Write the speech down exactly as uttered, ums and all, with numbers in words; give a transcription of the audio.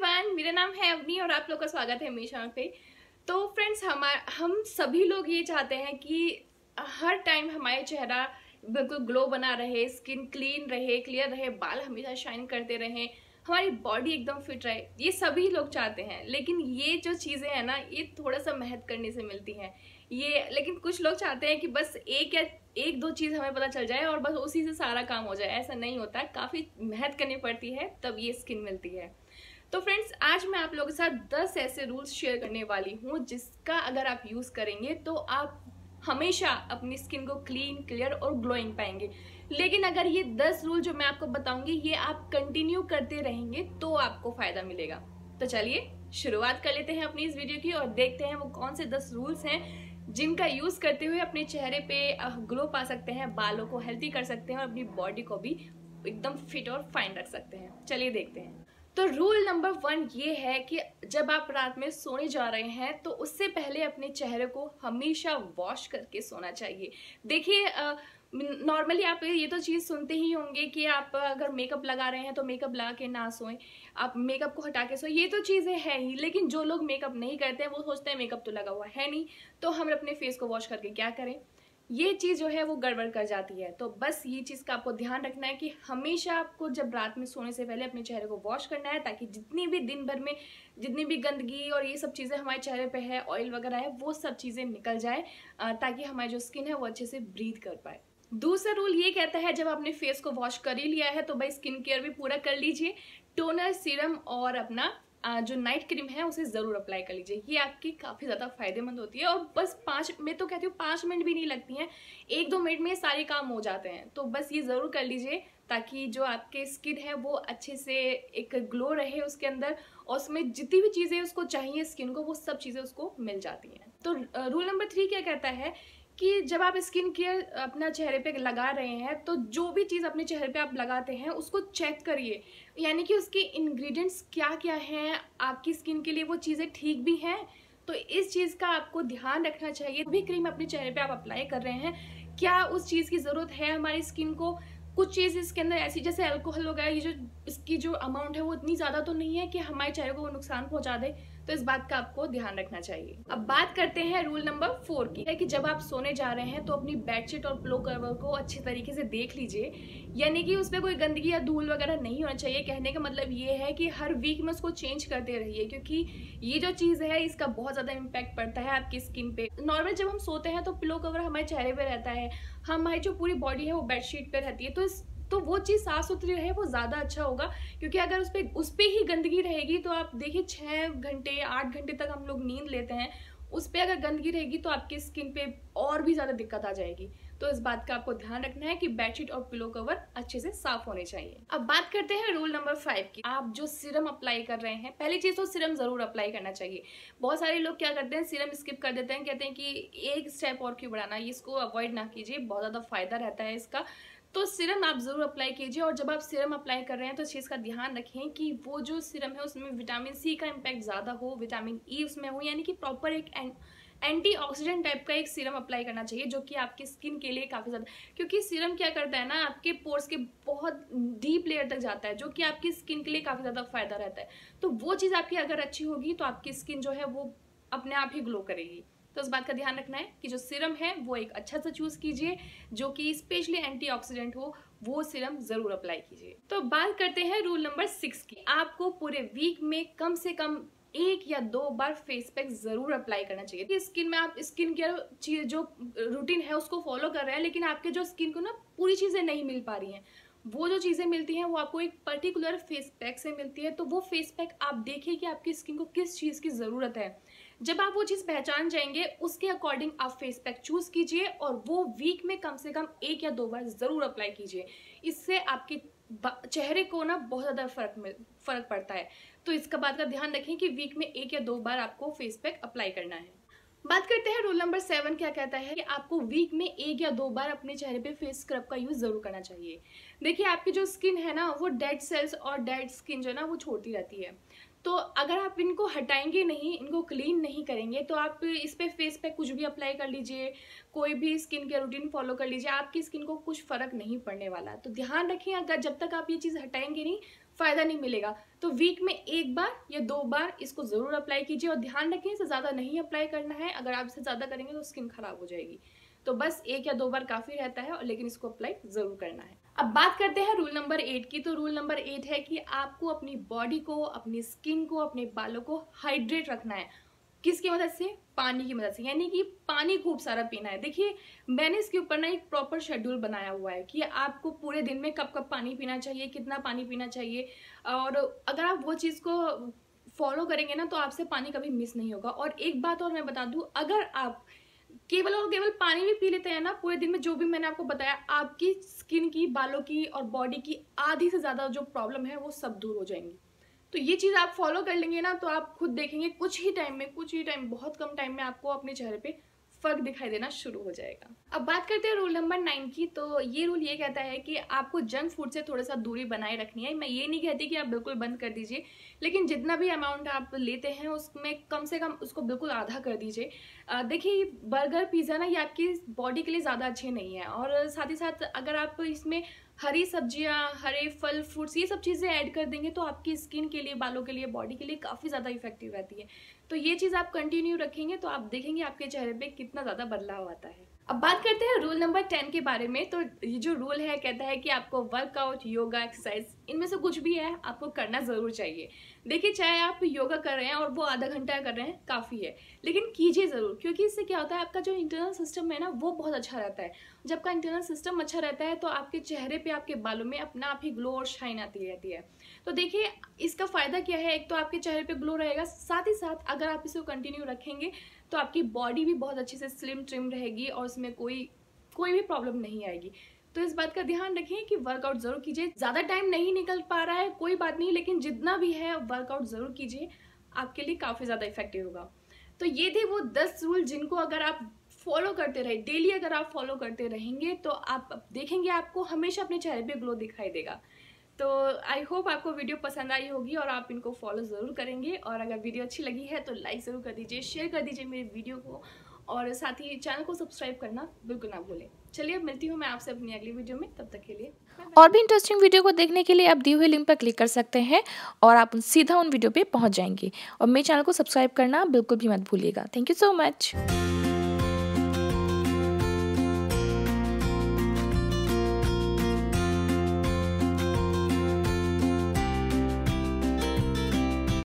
Everyone, मेरा नाम है अवनी और आप लोग का स्वागत है हमेशा पे। तो फ्रेंड्स, हमारे हम सभी लोग ये चाहते हैं कि हर टाइम हमारे चेहरा बिल्कुल ग्लो बना रहे, स्किन क्लीन रहे, क्लियर रहे, बाल हमेशा शाइन करते रहें, हमारी बॉडी एकदम फिट रहे। ये सभी लोग चाहते हैं, लेकिन ये जो चीज़ें हैं ना, ये थोड़ा सा मेहनत करने से मिलती हैं। ये लेकिन कुछ लोग चाहते हैं कि बस एक या एक दो चीज़ हमें पता चल जाए और बस उसी से सारा काम हो जाए। ऐसा नहीं होता है, काफ़ी मेहनत करनी पड़ती है तब ये स्किन मिलती है। तो फ्रेंड्स, आज मैं आप लोगों के साथ दस ऐसे रूल्स शेयर करने वाली हूँ जिसका अगर आप यूज़ करेंगे तो आप हमेशा अपनी स्किन को क्लीन, क्लियर और ग्लोइंग पाएंगे। लेकिन अगर ये दस रूल जो मैं आपको बताऊंगी ये आप कंटिन्यू करते रहेंगे तो आपको फायदा मिलेगा। तो चलिए शुरुआत कर लेते हैं अपनी इस वीडियो की और देखते हैं वो कौन से दस रूल्स हैं जिनका यूज करते हुए अपने चेहरे पे ग्लो पा सकते हैं, बालों को हेल्दी कर सकते हैं और अपनी बॉडी को भी एकदम फिट और फाइन रख सकते हैं। चलिए देखते हैं। तो रूल नंबर वन ये है कि जब आप रात में सोने जा रहे हैं तो उससे पहले अपने चेहरे को हमेशा वॉश करके सोना चाहिए। देखिए, नॉर्मली आप ये तो चीज़ सुनते ही होंगे कि आप अगर मेकअप लगा रहे हैं तो मेकअप लगा के ना सोएं, आप मेकअप को हटा के सोएं। ये तो चीज़ें हैं ही, लेकिन जो लोग मेकअप नहीं करते हैं वो सोचते हैं मेकअप तो लगा हुआ है नहीं, तो हम अपने फेस को वॉश करके क्या करें। ये चीज़ जो है वो गड़बड़ कर जाती है। तो बस ये चीज़ का आपको ध्यान रखना है कि हमेशा आपको जब रात में सोने से पहले अपने चेहरे को वॉश करना है, ताकि जितनी भी दिन भर में जितनी भी गंदगी और ये सब चीज़ें हमारे चेहरे पे है, ऑयल वगैरह है, वो सब चीज़ें निकल जाए, ताकि हमारी जो स्किन है वो अच्छे से ब्रीथ कर पाए। दूसरा रूल ये कहता है जब आपने फेस को वॉश कर ही लिया है तो भाई स्किन केयर भी पूरा कर लीजिए। टोनर, सीरम और अपना जो नाइट क्रीम है उसे ज़रूर अप्लाई कर लीजिए। ये आपकी काफ़ी ज़्यादा फायदेमंद होती है और बस पाँच मैं तो कहती हूँ पाँच मिनट भी नहीं लगती हैं, एक दो मिनट में सारे काम हो जाते हैं। तो बस ये ज़रूर कर लीजिए ताकि जो आपके स्किन है वो अच्छे से एक ग्लो रहे उसके अंदर, और उसमें जितनी भी चीज़ें उसको चाहिए स्किन को वो सब चीज़ें उसको मिल जाती हैं। तो रूल नंबर थ्री क्या कहता है कि जब आप स्किन केयर अपना चेहरे पे लगा रहे हैं तो जो भी चीज़ अपने चेहरे पे आप लगाते हैं उसको चेक करिए, यानी कि उसके इंग्रेडिएंट्स क्या क्या हैं, आपकी स्किन के लिए वो चीज़ें ठीक भी हैं। तो इस चीज़ का आपको ध्यान रखना चाहिए। जो भी क्रीम अपने चेहरे पे आप अप्लाई कर रहे हैं, क्या उस चीज़ की ज़रूरत है हमारी स्किन को। कुछ चीज़ इसके अंदर ऐसी जैसे अल्कोहल वगैरह, ये जो इसकी जो अमाउंट है वो इतनी ज़्यादा तो नहीं है कि हमारे चेहरे को वो नुकसान पहुंचा दे। तो इस बात का आपको ध्यान रखना चाहिए। अब बात करते हैं रूल नंबर फोर की, है कि जब आप सोने जा रहे हैं तो अपनी बेडशीट और पिलो कवर को अच्छे तरीके से देख लीजिए, यानी कि उसमें कोई गंदगी या धूल वगैरह नहीं होना चाहिए। कहने का मतलब ये है कि हर वीक में उसको चेंज करते रहिए, क्योंकि ये जो चीज़ है इसका बहुत ज़्यादा इम्पैक्ट पड़ता है आपकी स्किन पे। नॉर्मल जब हम सोते हैं तो पिलो कवर हमारे चेहरे पर रहता है, हमारी जो पूरी बॉडी है वो बेडशीट पर रहती है। तो इस तो वो चीज़ साफ़ सुथरी रहे वो ज़्यादा अच्छा होगा, क्योंकि अगर उस पर उस पर ही गंदगी रहेगी तो आप देखिए छः घंटे आठ घंटे तक हम लोग नींद लेते हैं, उस पर अगर गंदगी रहेगी तो आपके स्किन पे और भी ज़्यादा दिक्कत आ जाएगी। तो इस बात का आपको ध्यान रखना है कि बेडशीट और पिलो कवर अच्छे से साफ होने चाहिए। अब बात करते हैं रूल नंबर फाइव की, आप जो सीरम अप्लाई कर रहे हैं, पहली चीज़ तो सीरम ज़रूर अप्लाई करना चाहिए। बहुत सारे लोग क्या करते हैं, सीरम स्किप कर देते हैं, कहते हैं कि एक स्टेप और क्यों बढ़ाना, इसको अवॉइड ना कीजिए, बहुत ज़्यादा फायदा रहता है इसका। तो सीरम आप ज़रूर अप्लाई कीजिए। और जब आप सीरम अप्लाई कर रहे हैं तो इस चीज़ का ध्यान रखें कि वो जो सीरम है उसमें विटामिन सी का इम्पैक्ट ज़्यादा हो, विटामिन ई उसमें हो, यानी कि प्रॉपर एक एंटीऑक्सीडेंट टाइप का एक सीरम अप्लाई करना चाहिए, जो कि आपकी स्किन के लिए काफ़ी ज़्यादा, क्योंकि सीरम क्या करता है ना, आपके पोर्स के बहुत डीप लेयर तक जाता है, जो कि आपकी स्किन के लिए काफ़ी ज़्यादा फायदा रहता है। तो वो चीज़ आपकी अगर अच्छी होगी तो आपकी स्किन जो है वो अपने आप ही ग्लो करेगी। तो इस बात का ध्यान रखना है कि जो सीरम है वो एक अच्छा सा चूज़ कीजिए, जो कि स्पेशली एंटीऑक्सीडेंट हो, वो सीरम ज़रूर अप्लाई कीजिए। तो बात करते हैं रूल नंबर सिक्स की, आपको पूरे वीक में कम से कम एक या दो बार फेस पैक ज़रूर अप्लाई करना चाहिए। कि स्किन में आप स्किन केयर जो रूटीन है उसको फॉलो कर रहे हैं, लेकिन आपके जो स्किन को ना पूरी चीज़ें नहीं मिल पा रही हैं, वो जो चीज़ें मिलती हैं वो आपको एक पर्टिकुलर फेस पैक से मिलती है। तो वो फेस पैक आप देखिए कि आपकी स्किन को किस चीज़ की ज़रूरत है। जब आप वो चीज़ पहचान जाएंगे उसके अकॉर्डिंग आप फेस पैक चूज़ कीजिए और वो वीक में कम से कम एक या दो बार ज़रूर अप्लाई कीजिए। इससे आपके चेहरे को ना बहुत ज़्यादा फर्क में फ़र्क पड़ता है। तो इसका बात का ध्यान रखें कि वीक में एक या दो बार आपको फेस पैक अप्लाई करना है। बात करते हैं रूल नंबर सेवन क्या कहता है कि आपको वीक में एक या दो बार अपने चेहरे पे फेस स्क्रब का यूज़ ज़रूर करना चाहिए। देखिए, आपकी जो स्किन है ना वो डेड सेल्स और डेड स्किन जो है ना वो छोड़ती रहती है। तो अगर आप इनको हटाएंगे नहीं, इनको क्लीन नहीं करेंगे, तो आप इस पर फेस पे कुछ भी अप्लाई कर लीजिए, कोई भी स्किन केयर रूटीन फॉलो कर लीजिए, आपकी स्किन को कुछ फ़र्क नहीं पड़ने वाला। तो ध्यान रखिए, अगर जब तक आप ये चीज़ हटाएंगे नहीं फायदा नहीं मिलेगा। तो वीक में एक बार या दो बार इसको ज़रूर अप्लाई कीजिए और ध्यान रखें इसे ज़्यादा नहीं अप्लाई करना है, अगर आप इसे ज़्यादा करेंगे तो स्किन खराब हो जाएगी। तो बस एक या दो बार काफ़ी रहता है, लेकिन इसको अप्लाई ज़रूर करना है। अब बात करते हैं रूल नंबर एट की। तो रूल नंबर एट है कि आपको अपनी बॉडी को, अपनी स्किन को, अपने बालों को हाइड्रेट रखना है। किसकी मदद से? पानी की मदद से, यानी कि पानी खूब सारा पीना है। देखिए मैंने इसके ऊपर ना एक प्रॉपर शेड्यूल बनाया हुआ है कि आपको पूरे दिन में कब कब पानी पीना चाहिए, कितना पानी पीना चाहिए, और अगर आप वो चीज़ को फॉलो करेंगे ना तो आपसे पानी कभी मिस नहीं होगा। और एक बात और मैं बता दूं, अगर आप केवल और केवल पानी भी पी लेते हैं ना पूरे दिन में, जो भी मैंने आपको बताया, आपकी स्किन की, बालों की और बॉडी की आधी से ज़्यादा जो प्रॉब्लम है वो सब दूर हो जाएंगी। तो ये चीज़ आप फॉलो कर लेंगे ना तो आप खुद देखेंगे कुछ ही टाइम में, कुछ ही टाइम बहुत कम टाइम में आपको अपने चेहरे पे फर्क दिखाई देना शुरू हो जाएगा। अब बात करते हैं रूल नंबर नाइन की। तो ये रूल ये कहता है कि आपको जंक फूड से थोड़ा सा दूरी बनाए रखनी है। मैं ये नहीं कहती कि आप बिल्कुल बंद कर दीजिए, लेकिन जितना भी अमाउंट आप लेते हैं उसमें कम से कम उसको बिल्कुल आधा कर दीजिए। देखिए बर्गर, पिज़्ज़ा ना ये आपकी बॉडी के लिए ज़्यादा अच्छे नहीं है, और साथ ही साथ अगर आप इसमें हरी सब्जियां, हरे फल, फ्रूट्स ये सब चीज़ें ऐड कर देंगे तो आपकी स्किन के लिए, बालों के लिए, बॉडी के लिए काफ़ी ज़्यादा इफेक्टिव रहती है। तो ये चीज़ आप कंटिन्यू रखेंगे तो आप देखेंगे आपके चेहरे पे कितना ज़्यादा बदलाव आता है। अब बात करते हैं रूल नंबर टेन के बारे में। तो ये जो रूल है कहता है कि आपको वर्कआउट, योगा, एक्सरसाइज, इनमें से कुछ भी है आपको करना ज़रूर चाहिए। देखिए चाहे आप योगा कर रहे हैं और वो आधा घंटा कर रहे हैं, काफ़ी है, लेकिन कीजिए ज़रूर, क्योंकि इससे क्या होता है आपका जो इंटरनल सिस्टम है ना वो बहुत अच्छा रहता है। जब आपका इंटरनल सिस्टम अच्छा रहता है तो आपके चेहरे पर, आपके बालों में अपना आप ही ग्लो और शाइन आती रहती है। तो देखिए इसका फ़ायदा क्या है, एक तो आपके चेहरे पर ग्लो रहेगा, साथ ही साथ अगर आप इसको कंटिन्यू रखेंगे तो आपकी बॉडी भी बहुत अच्छे से स्लिम ट्रिम रहेगी और उसमें कोई कोई भी प्रॉब्लम नहीं आएगी। तो इस बात का ध्यान रखें कि वर्कआउट ज़रूर कीजिए। ज़्यादा टाइम नहीं निकल पा रहा है कोई बात नहीं, लेकिन जितना भी है वर्कआउट ज़रूर कीजिए, आपके लिए काफ़ी ज़्यादा इफेक्टिव होगा। तो ये थे वो दस रूल जिनको अगर आप फॉलो करते रहे, डेली अगर आप फॉलो करते रहेंगे तो आप देखेंगे आपको हमेशा अपने चेहरे पर ग्लो दिखाई देगा। तो आई होप आपको वीडियो पसंद आई होगी और आप इनको फॉलो ज़रूर करेंगे, और अगर वीडियो अच्छी लगी है तो लाइक ज़रूर कर दीजिए, शेयर कर दीजिए मेरे वीडियो को, और साथ ही चैनल को सब्सक्राइब करना बिल्कुल ना भूलें। चलिए अब मिलती हूँ मैं आपसे अपनी अगली वीडियो में, तब तक के लिए बाय बाय। और भी इंटरेस्टिंग वीडियो को देखने के लिए आप दिए हुए लिंक पर क्लिक कर सकते हैं और आप सीधा उन वीडियो पर पहुँच जाएंगे, और मेरे चैनल को सब्सक्राइब करना बिल्कुल भी मत भूलिएगा। Thank you so much.